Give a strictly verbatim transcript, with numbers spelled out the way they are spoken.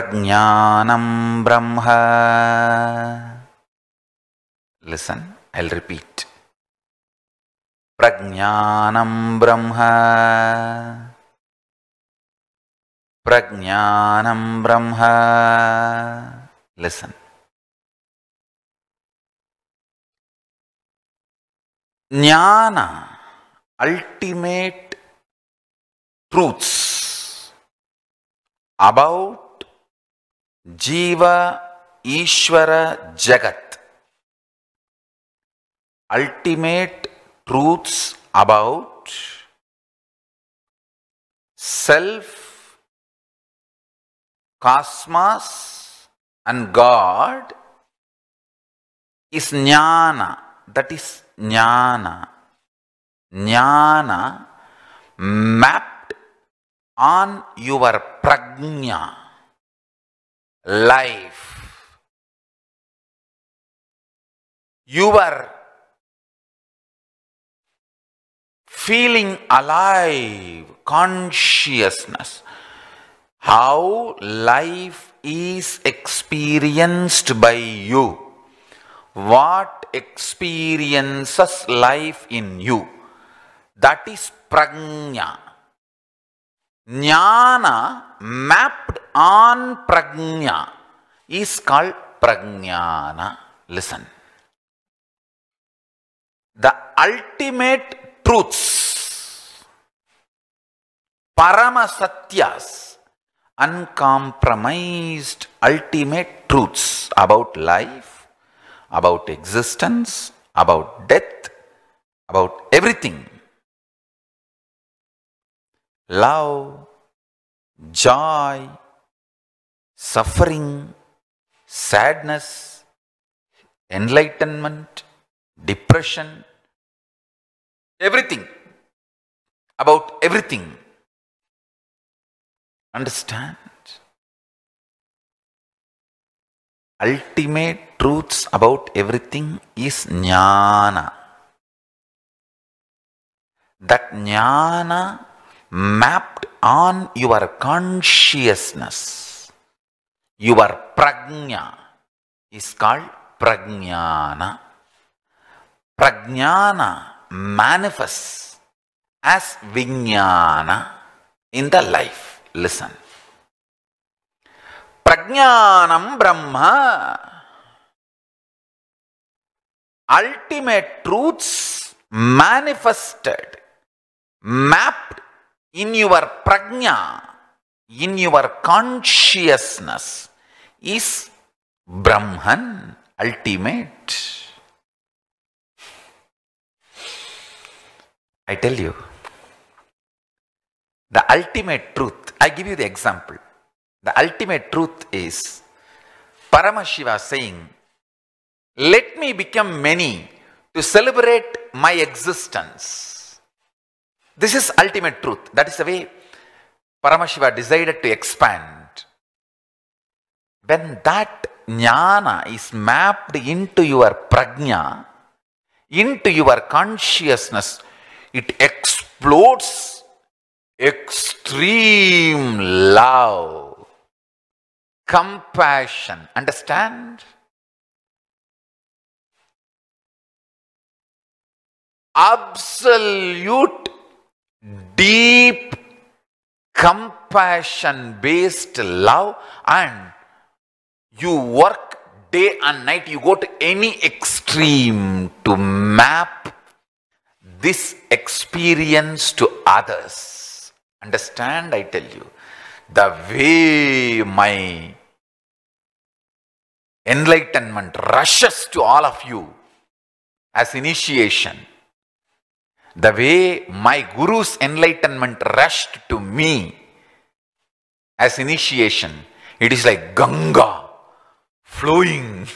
Prajñānam Brahma. Listen, I'll repeat. Prajñānam Brahma. Prajñānam Brahma. Listen. Jñāna, ultimate truths about Jiva, Ishvara, Jagat. Ultimate truths about self, cosmos and God is jñāna. That is jñāna. Jñāna mapped on your prajna, life. Your feeling alive, consciousness, how life is experienced by you, what experiences life in you, that is prajna. Jnana mapped on prajna is called prajñāna. Listen. The ultimate truths, paramasatyas, uncompromised ultimate truths about life, about existence, about death, about everything. Love, joy, suffering, sadness, enlightenment, depression, everything, about everything. Understand? Ultimate truths about everything is jñāna. That jñāna mapped on your consciousness, your prajna, is called prajñāna. Prajñāna manifests as vijñāna in the life. Listen. Prajñānam Brahma. Ultimate truths manifested, mapped in your prajna, in your consciousness, is Brahman, ultimate. I tell you, the ultimate truth, I give you the example. The ultimate truth is Paramashiva saying, let me become many to celebrate my existence. This is ultimate truth. That is the way Paramashiva decided to expand. When that jnana is mapped into your prajna, into your consciousness, it explodes extreme love, compassion. Understand? Absolute deep compassion-based love, and you work day and night. You go to any extreme to map this experience to others. Understand? I tell you, the way my enlightenment rushes to all of you as initiation, the way my Guru's enlightenment rushed to me as initiation, it is like Ganga flowing.